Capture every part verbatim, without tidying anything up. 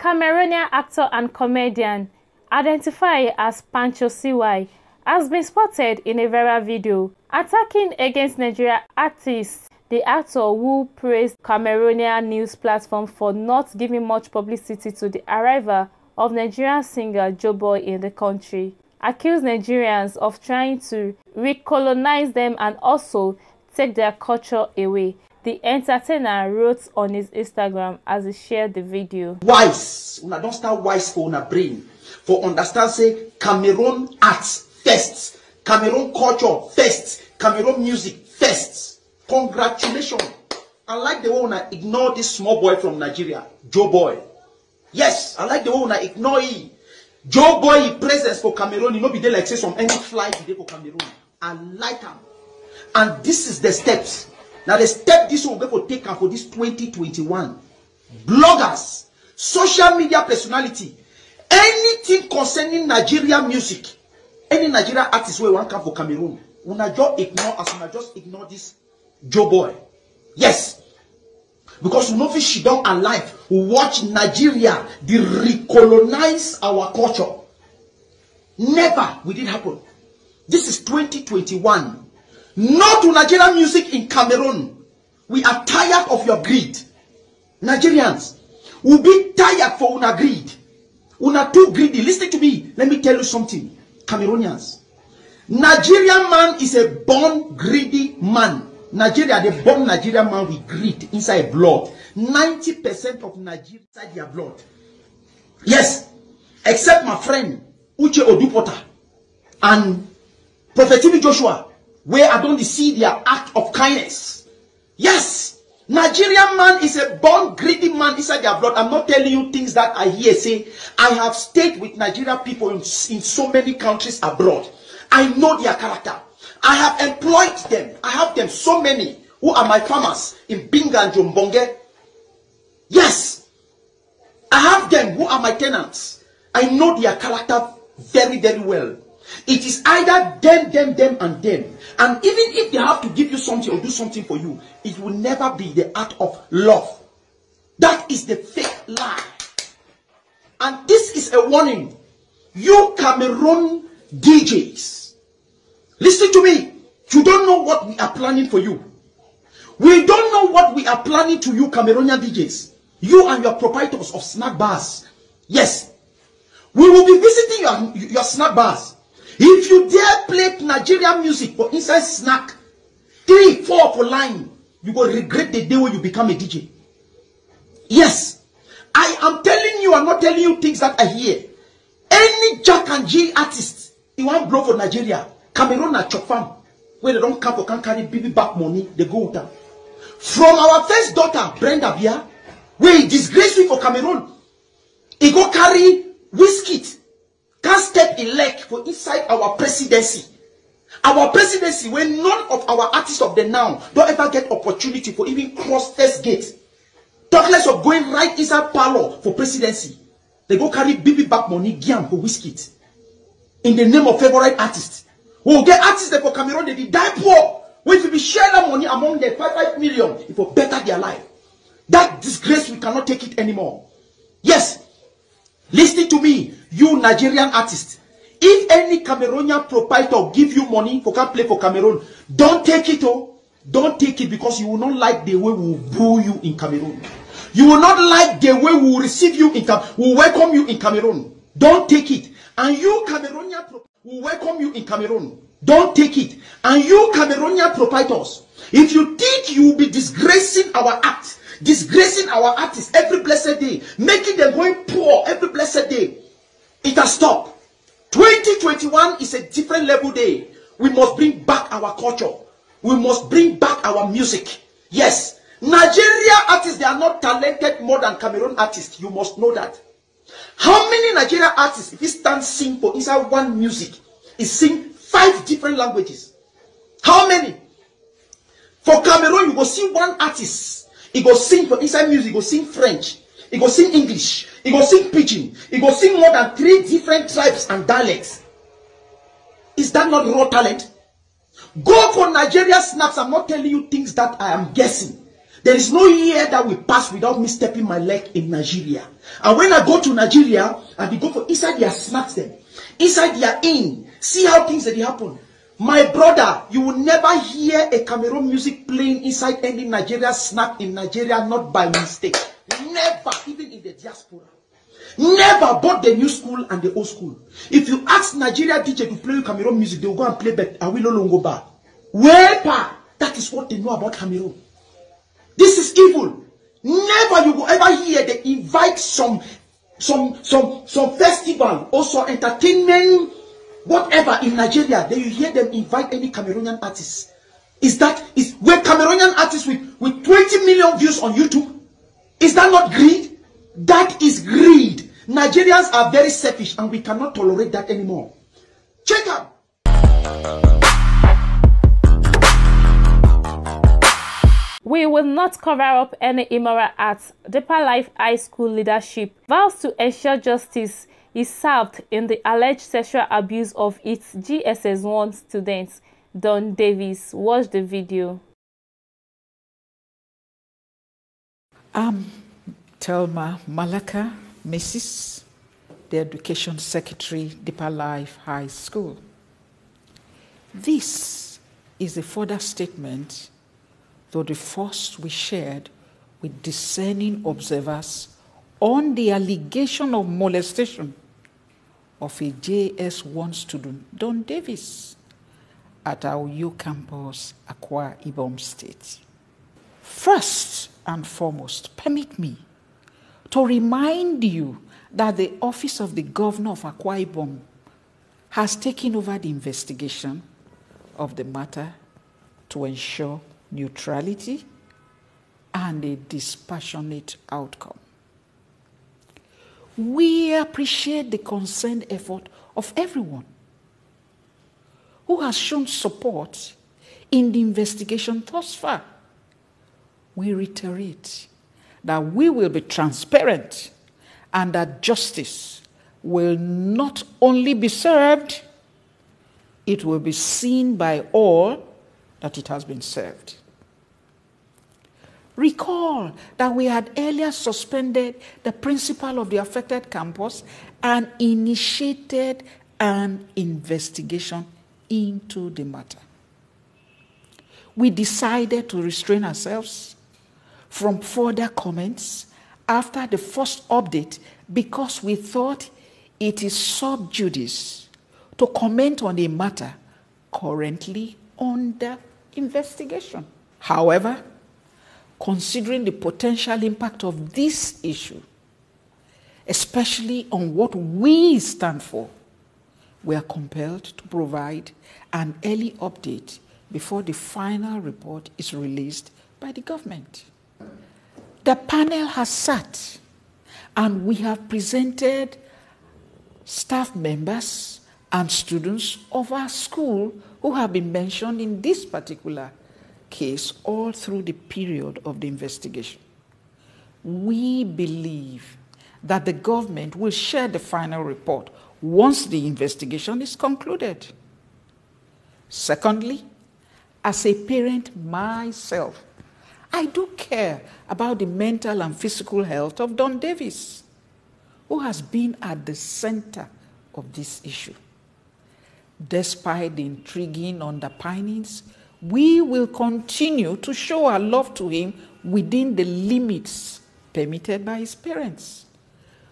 Cameroonian actor and comedian, identified as Pancho Cy, has been spotted in a viral video attacking against Nigerian artists. The actor, who praised Cameroonian news platform for not giving much publicity to the arrival of Nigerian singer Joeboy in the country, accused Nigerians of trying to recolonize them and also take their culture away. The entertainer wrote on his Instagram as he shared the video. Wise, una don start wise for una brain, for understand say Cameroon art first, Cameroon culture first, Cameroon music first. Congratulations! I like the way una ignore this small boy from Nigeria, Joeboy. Yes, I like the way una ignore him. Joeboy presence for Cameroon, he no be dey like say some any fly today for Cameroon. I like him, and this is the steps. Now the step this one will take up for this twenty twenty-one. Bloggers, social media personality, anything concerning Nigerian music, any Nigerian artist will want come for Cameroon. Una just ignore us, una just ignore this Joeboy. Yes, because we know if she don't alive, we watch Nigeria, they recolonize our culture. Never will it happen. This is twenty twenty-one. No to Nigerian music in Cameroon. We are tired of your greed. Nigerians, we'll be tired for una greed. Una too greedy. Listen to me. Let me tell you something, Cameroonians. Nigerian man is a born greedy man. Nigeria, the born Nigerian man with greed inside blood. ninety percent of Nigeria inside their blood. Yes, except my friend Uche Odupota and Prophet Timmy Joshua, where I don't see their act of kindness. Yes, Nigerian man is a born greedy man inside their blood. I'm not telling you things that I hear say. I have stayed with Nigerian people in, in so many countries abroad. I know their character. I have employed them. I have them so many who are my farmers in Binga and Jombonge. Yes, I have them who are my tenants. I know their character very, very well. It is either them, them, them, and them. And even if they have to give you something or do something for you, it will never be the act of love. That is the fake lie. And this is a warning. You Cameroon D Js, listen to me. You don't know what we are planning for you. We don't know what we are planning to you, Cameroonian D Js. You and your proprietors of snack bars. Yes. We will be visiting your, your snack bars. If you dare play Nigerian music for inside snack, three, four for line, you will regret the day when you become a D J. Yes, I am telling you, I'm not telling you things that I hear. Any Jack and Jill artist, you want blow for Nigeria, Cameroon and Chop Farm, where they don't come or can't carry baby back money, they go with them. From our first daughter, Brenda Bia, where he disgraced me for Cameroon, he go carry whiskey. Can't step in leg for inside our presidency. Our presidency where none of our artists of the now don't ever get opportunity for even cross test gate. Talk less of going right inside parlor for presidency. They go carry baby back money, giam for whiskey. In the name of favorite artists. We'll get artists that for Cameroon, they be die poor. If you be share that money among the five, five million, it will better their life. That disgrace, we cannot take it anymore. Yes. Listen to me, you Nigerian artist. If any Cameroonian proprietor give you money for can play for Cameroon, don't take it, oh. Don't take it, because you will not like the way we will boo you in Cameroon. You will not like the way we will receive you in Cameroon. We will welcome you in Cameroon. Don't take it. And you Cameroonian pro will welcome you in Cameroon. Don't take it. And you Cameroonian proprietors, if you think you will be disgracing our act, disgracing our artists every blessed day, making them going poor every blessed day, it has stopped. twenty twenty-one is a different level day. We must bring back our culture. We must bring back our music. Yes, Nigeria artists, they are not talented more than Cameroon artists. You must know that. How many Nigeria artists, if you stand sing for inside one music, is sing five different languages? How many? For Cameroon, you will see one artist. He go sing for inside music, he go sing French, he go sing English, he go sing Pidgin, he go sing more than three different tribes and dialects. Is that not raw talent? Go for Nigeria snaps. I'm not telling you things that I am guessing. There is no year that will pass without me stepping my leg in Nigeria. And when I go to Nigeria, and they go for inside their snacks them, inside their inn, see how things that they happen. My brother, you will never hear a Cameroon music playing inside any Nigeria snack in Nigeria, not by mistake. Never, even in the diaspora. Never, bought the new school and the old school. If you ask Nigeria D J to play Cameroon music, they will go and play Awilo Longomba. Wepa! That is what they know about Cameroon. This is evil. Never you will ever hear they invite some some some some festival or some entertainment, whatever, in Nigeria. Then you hear them invite any Cameroonian artist. Is that is where Cameroonian artists with, with twenty million views on YouTube? Is that not greed? That is greed. Nigerians are very selfish and we cannot tolerate that anymore. Check out. We will not cover up any immoral acts. Deeper Life High School leadership vows to ensure justice is served in the alleged sexual abuse of its J S S one student, Don Davis. Watch the video. I'm Thelma Malaka, Missus the Education Secretary, Deeper Life High School. This is a further statement, though the first we shared with discerning observers, on the allegation of molestation of a J S one student, Don Davis, at our U campus, Akwa Ibom State. First and foremost, permit me to remind you that the office of the governor of Akwa Ibom has taken over the investigation of the matter to ensure neutrality and a dispassionate outcome. We appreciate the concerned effort of everyone who has shown support in the investigation thus far. We reiterate that we will be transparent and that justice will not only be served, it will be seen by all that it has been served. Recall that we had earlier suspended the principal of the affected campus and initiated an investigation into the matter. We decided to restrain ourselves from further comments after the first update because we thought it is sub judice to comment on a matter currently under investigation. However, considering the potential impact of this issue, especially on what we stand for, we are compelled to provide an early update before the final report is released by the government. The panel has sat and we have presented staff members and students of our school who have been mentioned in this particular case all through the period of the investigation. We believe that the government will share the final report once the investigation is concluded. Secondly, as a parent myself, I do care about the mental and physical health of Don Davis, who has been at the center of this issue. Despite the intriguing underpinnings, we will continue to show our love to him within the limits permitted by his parents.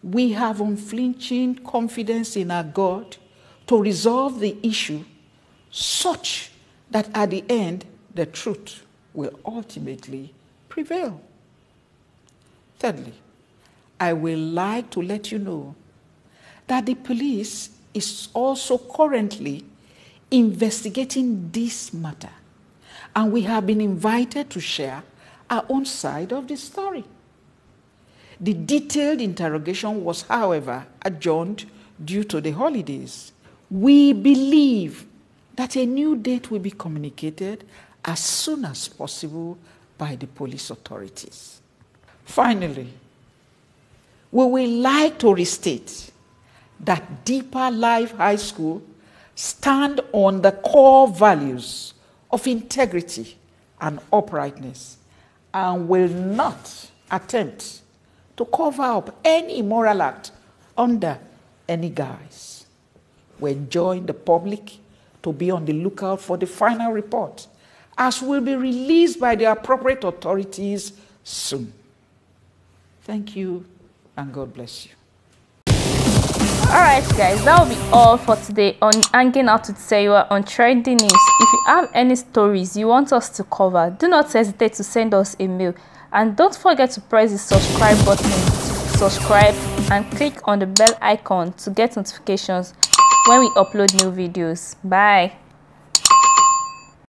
We have unflinching confidence in our God to resolve the issue such that at the end, the truth will ultimately prevail. Thirdly, I would like to let you know that the police is also currently investigating this matter, and we have been invited to share our own side of the story. The detailed interrogation was, however, adjourned due to the holidays. We believe that a new date will be communicated as soon as possible by the police authorities. Finally, we would like to restate that Deeper Life High School stand on the core values of integrity and uprightness and will not attempt to cover up any immoral act under any guise. We enjoin the public to be on the lookout for the final report, as will be released by the appropriate authorities soon. Thank you, and God bless you. Alright guys, that will be all for today on Hanging Out with Seiwa on Trending News. If you have any stories you want us to cover, do not hesitate to send us a mail. And don't forget to press the subscribe button to subscribe and click on the bell icon to get notifications when we upload new videos. Bye!